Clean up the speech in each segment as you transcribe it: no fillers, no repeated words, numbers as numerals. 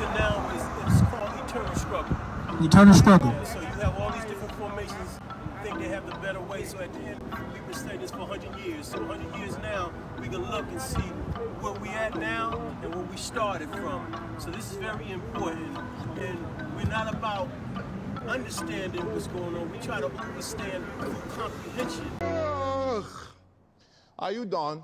and now is called eternal struggle. Eternal struggle. Yeah, so you have all these different formations. Think they have the better way. So at the end, we've been saying this for 100 years. So 100 years now, we can look and see where we at now and where we started from. So this is very important. And we're not about understanding what's going on. We try to understand through comprehension. Ugh. Are you done?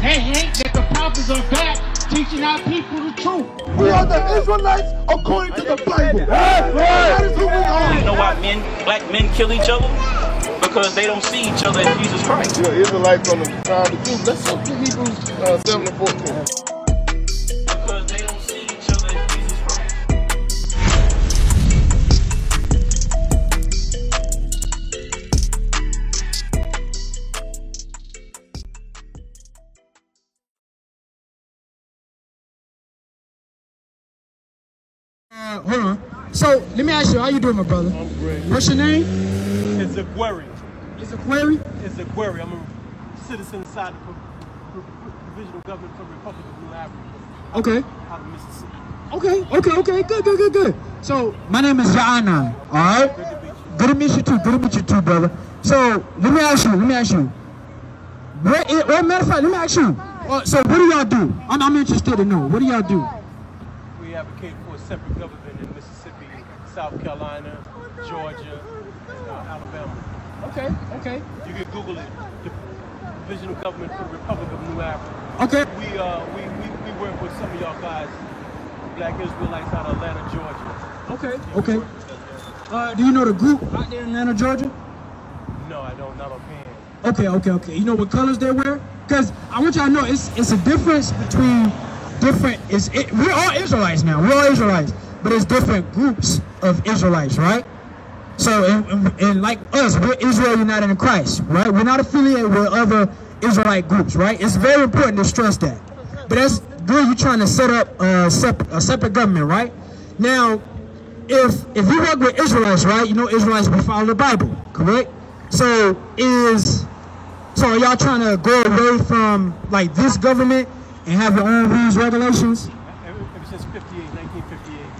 They hate that the prophets are back teaching our people the truth. We are the Israelites according to the Bible. That's right. That is who we are. You know why men, black men kill each other? Because they don't see each other as Jesus Christ. You're Israelites from the time of the truth. Let's go to Hebrews 7:14. Because they don't see each other as Jesus hold on. So, let me ask you, how you doing, my brother? I'm great. What's your name? It's a query. It's a query? It's a query. I'm a citizen inside the provisional government for the Republic of New Africa. Okay. Out of Mississippi. Okay, okay, okay. Good, good, good, good. So, my name is Ja'ana, all right? Good to meet you. Good to meet you, too. Good to meet you, too, brother. So, let me ask you, Well, matter of fact, let me ask you. So, what do y'all do? I'm interested to know. What do y'all do? We advocate for a separate government in Mississippi, South Carolina, Georgia, Alabama. Okay, okay. You can Google it. The Provisional Government for the Republic of New Africa. Okay. We work with some of y'all guys, Black Israelites out of Atlanta, Georgia. Okay, okay. Do you know the group out there in Atlanta, Georgia? No, I don't. Not offhand. Okay, okay, okay. You know what colors they wear? Because I want y'all to know it's a difference between. We're all Israelites now. We're all Israelites, but it's different groups of Israelites, right? So, and like us, we're Israel United in Christ, right? We're not affiliated with other Israelite groups, right? It's very important to stress that. But that's good. You're trying to set up a separate government, right? Now, if you work with Israelites, right? You know Israelites will follow the Bible, correct? So so y'all trying to go away from like this government? And have your own rules, regulations? Ever since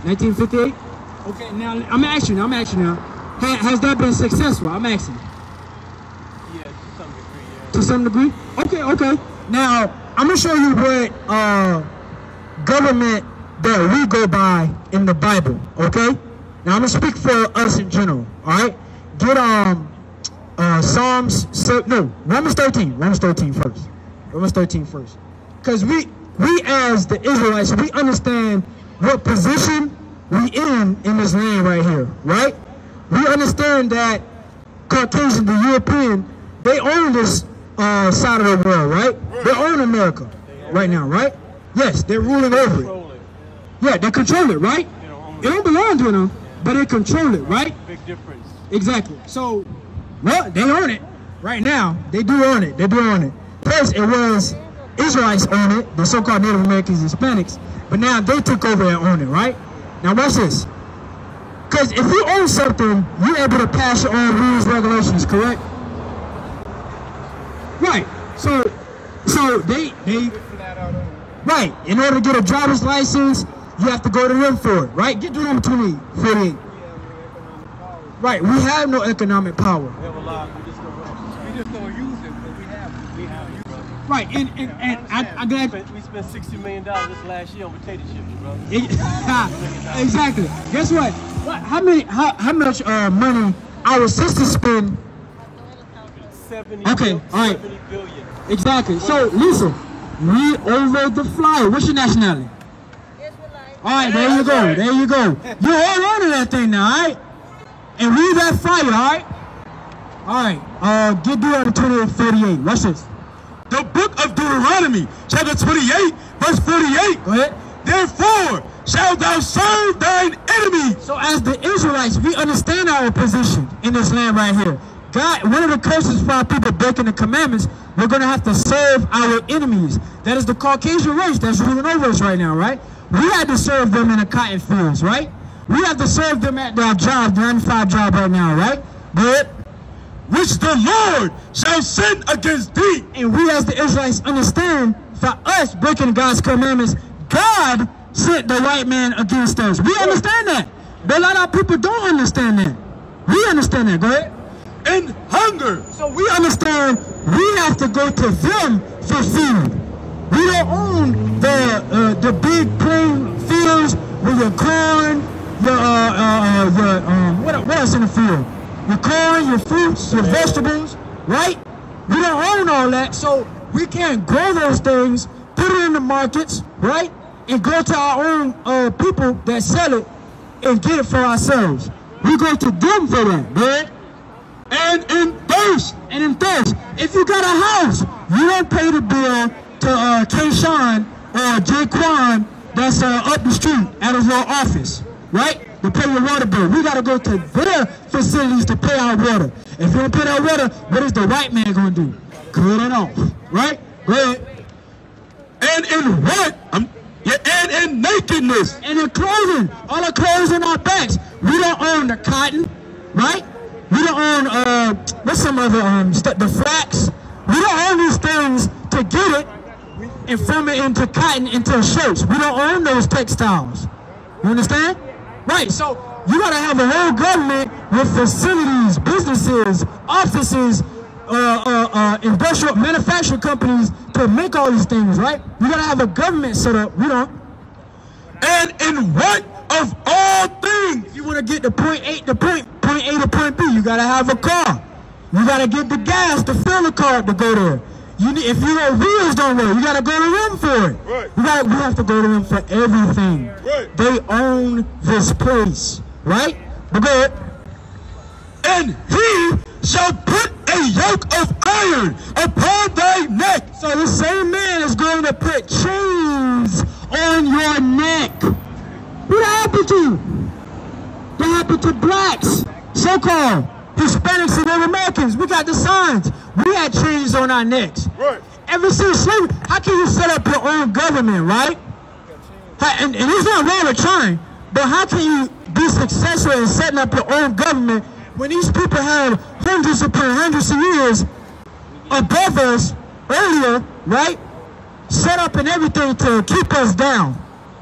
1958. 1958? Okay, now I'm asking you, Has that been successful? I'm asking. Yeah, to some degree, yeah. To some degree? Okay, okay. Now, I'm going to show you what government that we go by in the Bible, okay? Now, I'm going to speak for us in general, all right? Get Romans 13 first. Romans 13 first. Because we as the Israelites, we understand what position we in this land right here, right? We understand that Caucasian, the European, they own this side of the world, right? They own America right now, right? Yes, they're ruling over it. Yeah, they control it, right? It don't belong to them, but they control it, right? Big difference. Exactly. So, well, they own it right now. They do own it. They do own it. First, it was Israelites own it, the so-called Native Americans, Hispanics, but now they took over and own it, right? Now watch this. Because if you own something, you're able to pass your own rules, regulations, correct? Right. So they right. In order to get a driver's license, you have to go to them for it, right? Get to them 2048. Right. We have no economic power. We have a lot. We just don't use it, but we have it. Right, and I glad we spent $60 million this last year on potato chips, bro. Exactly. Guess what? How much money our sisters spend? 70. Okay, all right. 70 billion. Exactly. So listen, we over the fly. What's your nationality? Israelite. All right, there you go. There you go. You're all under that thing now, all right? And read that fire, all right? All right. Get due out of 28:38. Watch this. The book of Deuteronomy, chapter 28, verse 48. Go ahead. Therefore, shalt thou serve thine enemy. So as the Israelites, we understand our position in this land right here. God, one of the curses for our people breaking the commandments We're going to have to serve our enemies. That is the Caucasian race that's ruling over us right now, right? We had to serve them in the cotton fields, right? We have to serve them at their job, their 9-to-5 job right now, right? But which the Lord shall sin against thee. And we as the Israelites understand, for us breaking God's commandments, God sent the white man against us. We understand that. But a lot of people don't understand that. We understand that, go ahead. And hunger. So we understand we have to go to them for food. We don't own the big plain fields with your corn, what else in the field? Your corn, your fruits, your vegetables, right? We don't own all that, so we can't grow those things, put it in the markets, right? And go to our own people that sell it and get it for ourselves. We go to them for that, right? And in thirst, if you got a house, you don't pay the bill to Kayshawn or Jaquan that's up the street at his little office, right? To pay your water bill. We got to go to their facilities to pay our water. If you don't pay that water, what is the white man going to do? Cut it off, right? Go ahead. And in what? And in nakedness. And in clothing. All the clothes on our backs. We don't own the cotton, right? We don't own, what's some other, the flax. We don't own these things to get it and from it into cotton, into shirts. We don't own those textiles. You understand? Right, so you gotta have a whole government with facilities, businesses, offices, industrial manufacturing companies to make all these things, right? You gotta have a government set up, we don't. And in what of all things? If you wanna get to point A to point B, you gotta have a car. You gotta get the gas to fill the car to go there. You need, if you know wheels don't work, you gotta go to them for it. Right. We have to go to them for everything. Right. They own this place, right? But go ahead. And he shall put a yoke of iron upon thy neck. So the same man is going to put chains on your neck. What happened to you? What happened to blacks, so-called? Hispanics and Native Americans, we got the signs. We had chains on our necks. Right. Ever since slavery, how can you set up your own government, right? And it's not wrong with trying, but how can you be successful in setting up your own government when these people had hundreds upon hundreds of years above us earlier, right? Set up and everything to keep us down,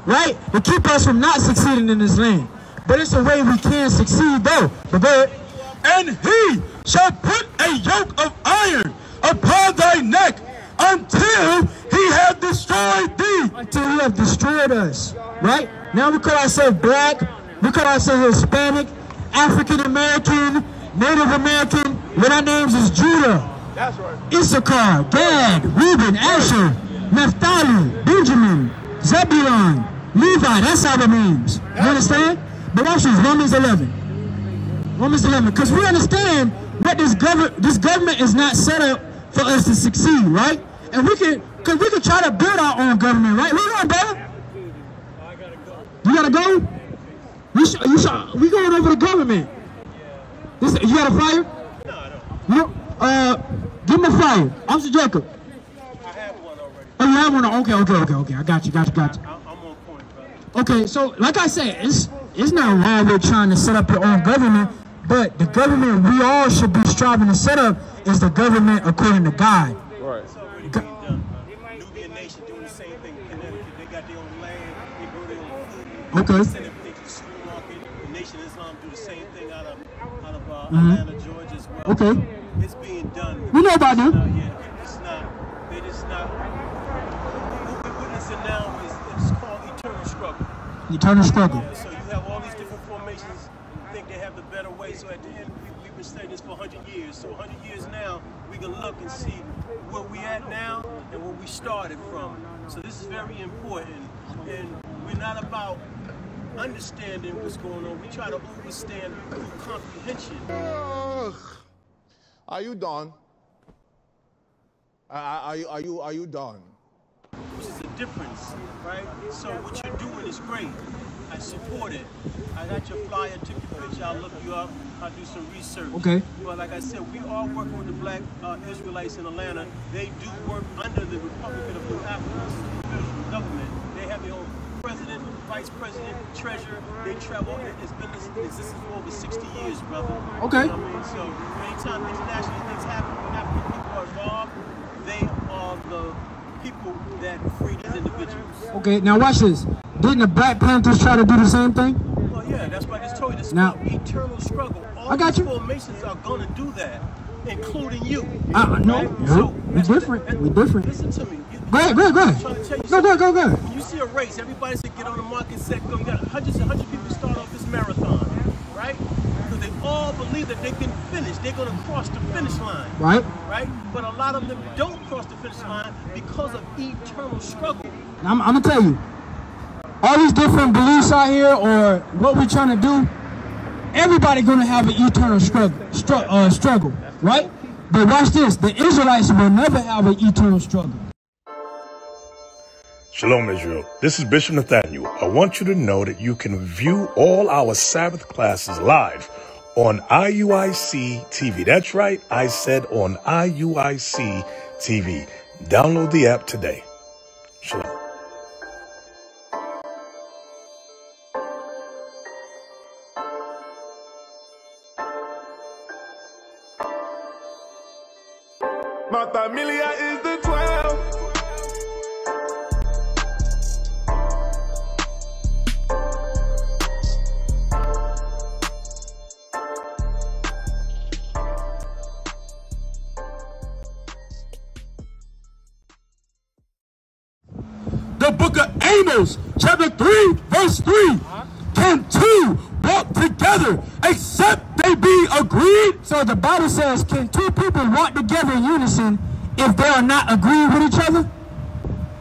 right? To keep us from not succeeding in this land. But it's a way we can succeed though. But and he shall put a yoke of iron upon thy neck until he have destroyed thee. Until he have destroyed us, right? Now we could I say black, we could I say Hispanic, African American, Native American, what our names is Judah, that's right. Issachar, Gad, Reuben, Asher, Naphtali, Benjamin, Zebulun, Levi, that's our names. You understand? But that's Romans 11. Romans 11, because we understand that this government is not set up for us to succeed, right? And we can try to build our own government, right? Where you going, brother? You gotta go? We going over the government. This, you got a fire? No, I don't. No, give him a fire. Officer Jacob. I have one already. Oh, you have one? Okay. I got you. I'm on point, brother. Okay, so like I said, it's not wrong with trying to set up your own government. But the government we all should be striving to set up is the government according to God. Right. It's already being done. Nubian nation doing the same thing in Connecticut. They got their own land. They grow their own food. Okay. They send everything to the school market. The Nation of Islam do the same thing out of Atlanta, Georgia as well. Okay. It's being done. We know about them. It's not. They just not. What we're witnessing now is it's called eternal struggle. Eternal struggle. Yeah, so you have all these different formations. Think they have the better way, so at the end we've been saying this for 100 years. So 100 years now we can look and see where we at now and where we started from. So this is very important, and we're not about understanding what's going on. We try to understand through comprehension. Are you done? Are you done? Which is a difference, right? So what you're doing is great. I support it. I got your flyer, took your picture, I'll look you up, I'll do some research. Okay. But like I said, we are working with the Black Israelites in Atlanta. They do work under the Republic of New Africa government. They have their own president, vice president, treasurer. They travel. It's been in existence for over 60 years, brother. Okay. You know what I mean? So anytime international things happen, when African people are involved, they are the people that free these individuals. Okay, now watch this. Didn't the Black Panthers try to do the same thing? Well, yeah, that's why I just told you. This now, eternal struggle. All these formations are going to do that, including you. No, right? So, we're different. Listen to me. Go ahead. Go ahead. When you see a race, everybody's going to get on the market sector. You got hundreds and hundreds of people start off this marathon, right? Because they all believe that they can finish. They're going to cross the finish line. Right. Right? But a lot of them don't cross the finish line because of eternal struggle. Now, I'm going to tell you. All these different beliefs out here, or what we're trying to do, everybody gonna have an eternal struggle, right? But watch this: the Israelites will never have an eternal struggle. Shalom, Israel. This is Bishop Nathaniel. I want you to know that you can view all our Sabbath classes live on IUIC TV. That's right, I said on IUIC TV. Download the app today. Shalom. My familia is the 12. The book of Amos, chapter 3, verse 3. Can two walk together except they be agreed? So the Bible says, can two people walk together in unison if they are not agreed with each other?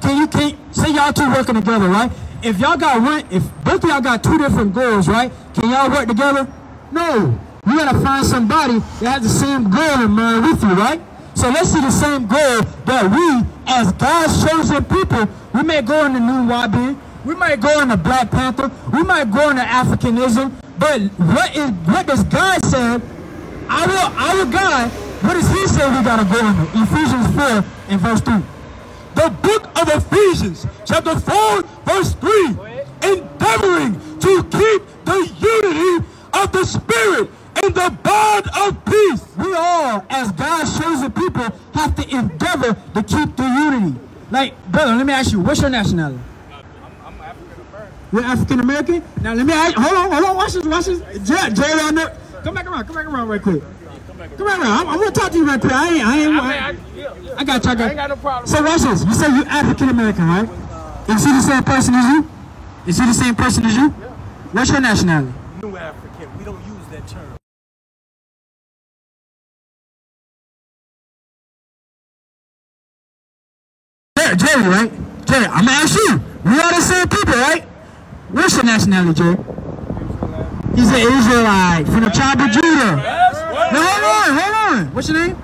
Can say y'all two working together, right? If y'all got if both of y'all got two different goals, right? Can y'all work together? No. You gotta find somebody that has the same goal in mind with you, right? So let's see the same goal that we, as God's chosen people, we may go into New YB, we might go into Black Panther, we might go into Africanism. But what does God say? Our God, what does he say we gotta go into? Ephesians 4 and verse 3. The book of Ephesians, chapter 4, verse 3. Endeavoring to keep the unity of the Spirit in the bond of peace. We all, as God's chosen people, have to endeavor to keep the unity. Like, brother, let me ask you, what's your nationality? You're African American? Now let me ask you, hold on, watch this. Jay, come back around right quick. Come back around. I'm gonna talk to you right quick. I got you. I ain't got no problem. So watch this. You say you're African American, right? Is he the same person as you? Yeah. What's your nationality? New African. We don't use that term. Jerry, right? Jerry, I'm gonna ask you. We are the same people, right? What's your nationality, Jay? Israelite. He's an Israelite from the tribe of Judah. Now hold on. What's your name?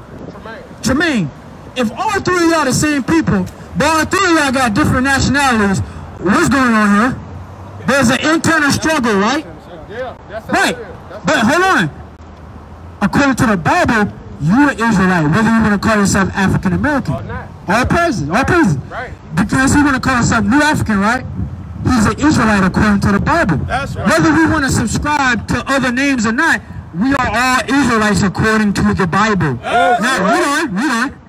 Tremaine. If all three of y'all the same people, but all three of y'all got different nationalities, what's going on here? There's an internal struggle, right? Right. But hold on. According to the Bible, you're an Israelite, whether you want to call yourself African American. All praises. Right. Because you want to call yourself New African, right? He's an Israelite according to the Bible. That's right. Whether we want to subscribe to other names or not, we are all Israelites according to the Bible. That's now, right. read on.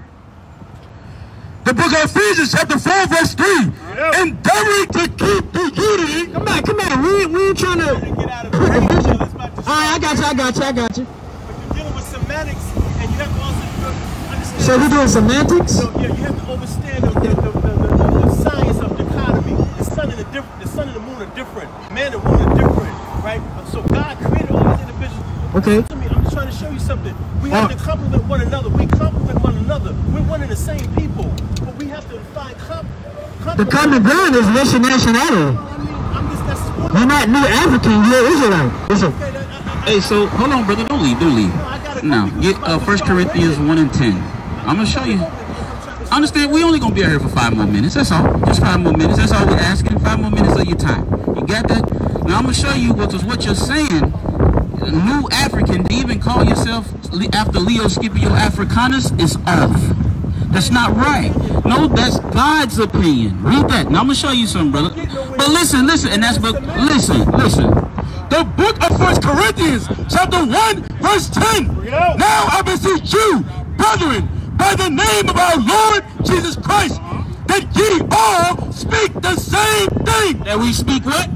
The book of Ephesians, chapter 4, verse 3. Yep. Endeavoring to keep the unity. Come on. We ain't trying to get out of it. All right, I got you. But you're dealing with semantics, and you have to also understand. So we're doing semantics? So, yeah, you have to understand the science of dichotomy. The sun and the moon are different. Man and woman are different, right? So God created all these individuals. Okay. I'm just trying to show you something. We have to complement one another. We complement one another. We're one and the same people, but we have to find the common ground is nation nationality. You're not New African. You're Israelite. Hey, so hold on, brother. Don't leave. No, get 1 Corinthians 1 and 10. I'm gonna show you. Understand, we only gonna be out here for 5 more minutes, that's all. Just 5 more minutes, that's all we're asking. 5 more minutes of your time. You got that? Now I'm gonna show you what you're saying. New African, to even call yourself after Leo Scipio Africanus is off. That's not right. No, that's God's opinion. Read that. Now I'm gonna show you something, brother. But listen, and that's but listen. The book of 1 Corinthians, chapter 1, verse 10. Now I beseech you, brethren, by the name of our Lord Jesus Christ, that ye all speak the same thing. That we speak what?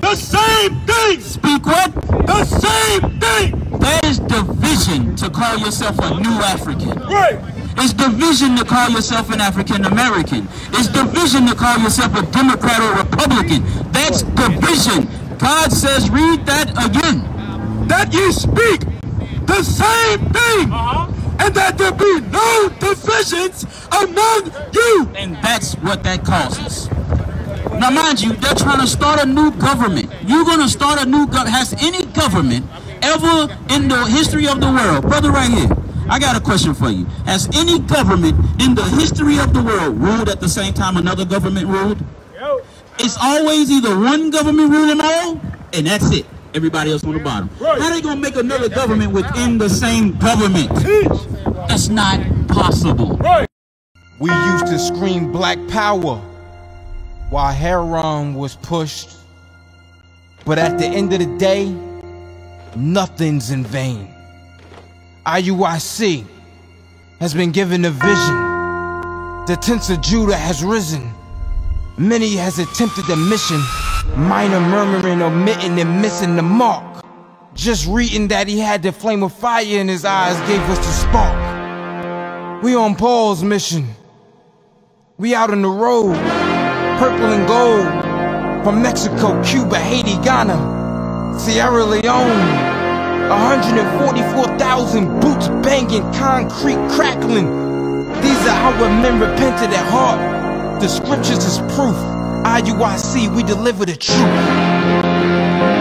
The same thing. Speak what? The same thing. That is division to call yourself a new African. Right. It's division to call yourself an African American. It's division to call yourself a Democrat or Republican. That's division. God says, read that again. That ye speak the same thing. And that there be no divisions among you. And that's what that causes. Now, mind you, they're trying to start a new government. You're going to start a new government. Has any government ever in the history of the world, brother right here, I got a question for you. Has any government in the history of the world ruled at the same time another government ruled? It's always either one government ruling all, and that's it. Everybody else on the bottom. How are they going to make another government within the same government? That's not possible. We used to scream black power while Heron was pushed. But at the end of the day, nothing's in vain. IUIC has been given a vision. The tents of Judah has risen. Many has attempted the mission, minor murmuring, omitting, and missing the mark. Just reading that he had the flame of fire in his eyes gave us the spark. We on Paul's mission. We out on the road, purple and gold. From Mexico, Cuba, Haiti, Ghana, Sierra Leone. 144,000 boots banging, concrete crackling. These are how men repented at heart. The scriptures is proof. IUIC, we deliver the truth.